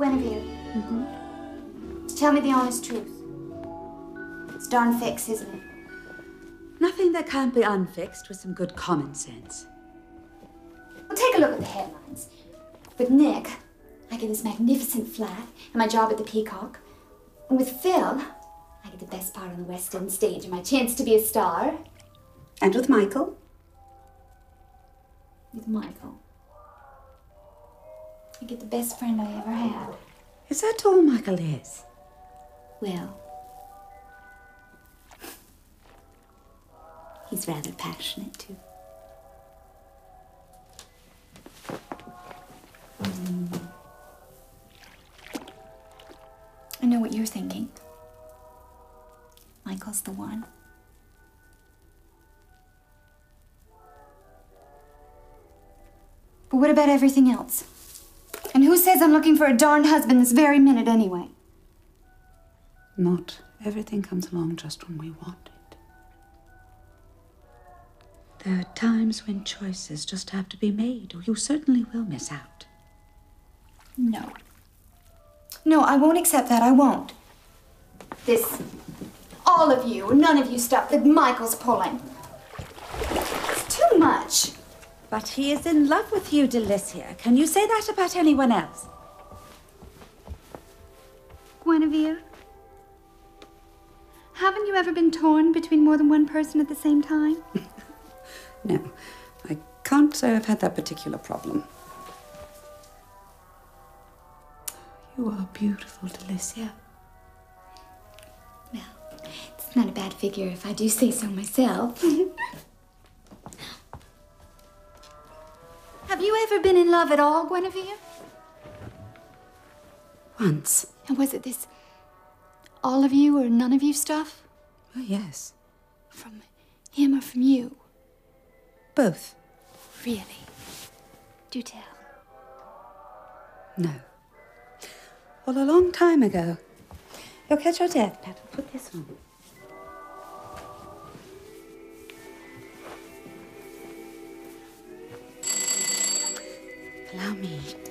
Guinevere, tell me the honest truth. It's darn fixed, isn't it? Nothing that can't be unfixed with some good common sense. Well, take a look at the headlines. With Nick, I get this magnificent flat and my job at the Peacock. And with Phil, I get the best part on the West End stage and my chance to be a star. And with Michael? With Michael, I get the best friend I ever had. Is that all Michael is? Well, he's rather passionate, too. I know what you're thinking. Michael's the one. But what about everything else? And who says I'm looking for a darned husband this very minute anyway? Not everything comes along just when we want it. There are times when choices just have to be made, or you certainly will miss out. No. No, I won't accept that. I won't. This, all of you, none of you stuff that Michael's pulling. It's too much. But he is in love with you, Delysia. Can you say that about anyone else? Guinevere, haven't you ever been torn between more than one person at the same time? No, I can't say I've had that particular problem. You are beautiful, Delysia. Well, it's not a bad figure if I do say so myself. Have you ever been in love at all, Guinevere? Once. And was it this all of you or none of you stuff? Oh, yes. From him or from you? Both. Really? Do tell. No. Well, a long time ago. You'll catch your death, Pat. I'll put this on. Allow me.